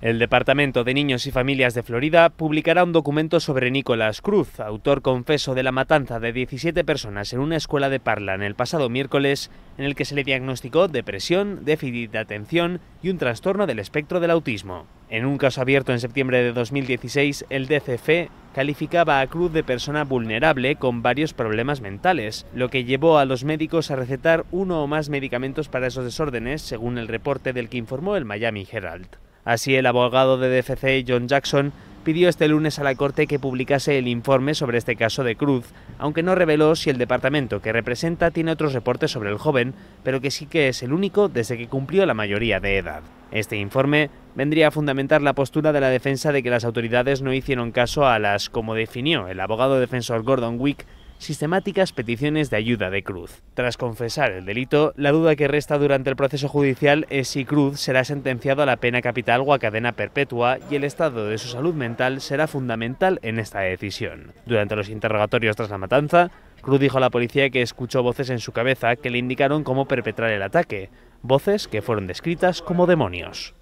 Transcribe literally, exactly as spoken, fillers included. El Departamento de Niños y Familias de Florida publicará un documento sobre Nicolás Cruz, autor confeso de la matanza de diecisiete personas en una escuela de Parkland el pasado miércoles, en el que se le diagnosticó depresión, déficit de atención y un trastorno del espectro del autismo. En un caso abierto en septiembre de dos mil dieciséis, el D C F calificaba a Cruz de persona vulnerable con varios problemas mentales, lo que llevó a los médicos a recetar uno o más medicamentos para esos desórdenes, según el reporte del que informó el Miami Herald. Así, el abogado de D C F, John Jackson, pidió este lunes a la Corte que publicase el informe sobre este caso de Cruz, aunque no reveló si el departamento que representa tiene otros reportes sobre el joven, pero que sí que es el único desde que cumplió la mayoría de edad. Este informe vendría a fundamentar la postura de la defensa de que las autoridades no hicieron caso a las, como definió el abogado defensor Gordon Wick, sistemáticas peticiones de ayuda de Cruz. Tras confesar el delito, la duda que resta durante el proceso judicial es si Cruz será sentenciado a la pena capital o a cadena perpetua, y el estado de su salud mental será fundamental en esta decisión. Durante los interrogatorios tras la matanza, Cruz dijo a la policía que escuchó voces en su cabeza que le indicaron cómo perpetrar el ataque, voces que fueron descritas como demonios.